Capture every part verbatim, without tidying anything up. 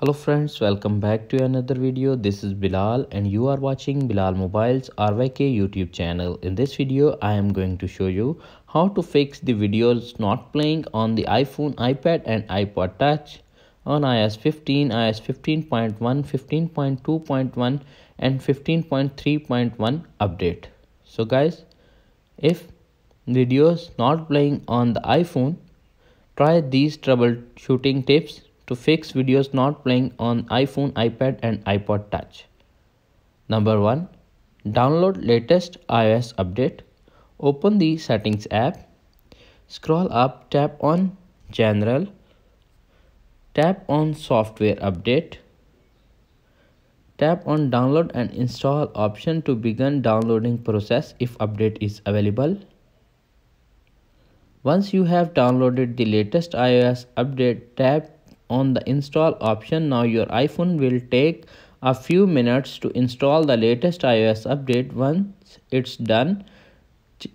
Hello friends, welcome back to another video. This is Bilal and you are watching Bilal Mobiles R Y K YouTube channel. In this video I am going to show you how to fix the videos not playing on the iPhone, iPad and iPod touch on i O S fifteen, i O S fifteen point one, fifteen point two point one and fifteen point three point one update. So guys, if videos not playing on the iPhone, try these troubleshooting tips to fix videos not playing on iPhone, iPad and iPod touch. Number one, download latest i O S update. Open the settings app, scroll up, tap on general, tap on software update, tap on download and install option to begin downloading process if update is available. Once you have downloaded the latest i O S update, tap on the install option. Now your iPhone will take a few minutes to install the latest i O S update. Once it's done, ch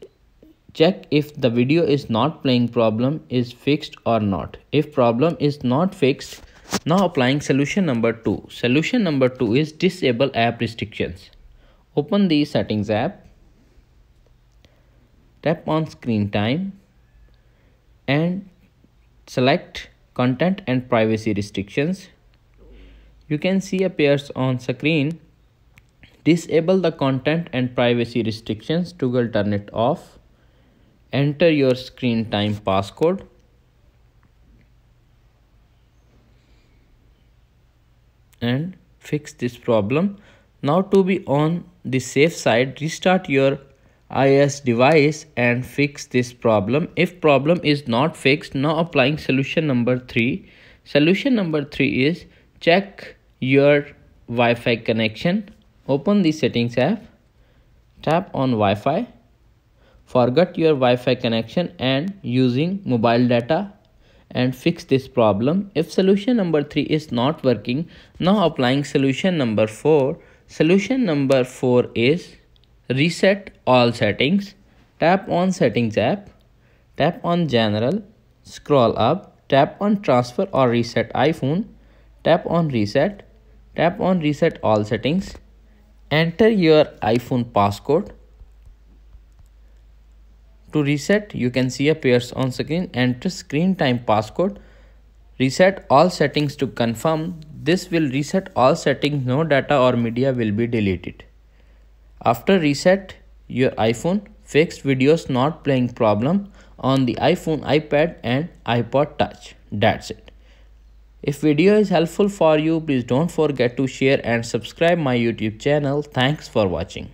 check if the video is not playing problem is fixed or not. If problem is not fixed, now applying solution number two. Solution number two is disable app restrictions. Open the settings app, tap on screen time and select content and privacy restrictions. You can see appears on screen. Disable the content and privacy restrictions. Toggle turn it off. Enter your screen time passcode. And fix this problem. Now to be on the safe side, restart your iOS device and fix this problem. If problem is not fixed, now applying solution number three. Solution number three is check your Wi-Fi connection. Open the settings app, tap on Wi-Fi, forget your Wi-Fi connection and using mobile data and fix this problem. If solution number three is not working, now applying solution number four. Solution number four is reset all settings. Tap on settings app, tap on general, scroll up, tap on transfer or reset iPhone, tap on reset, tap on reset all settings, enter your iPhone passcode. To reset, you can see appears on screen, enter screen time passcode, reset all settings to confirm. This will reset all settings, no data or media will be deleted. After reset your iPhone, fix videos not playing problem on the iPhone, iPad and iPod touch. That's it. If video is helpful for you, please don't forget to share and subscribe my YouTube channel. Thanks for watching.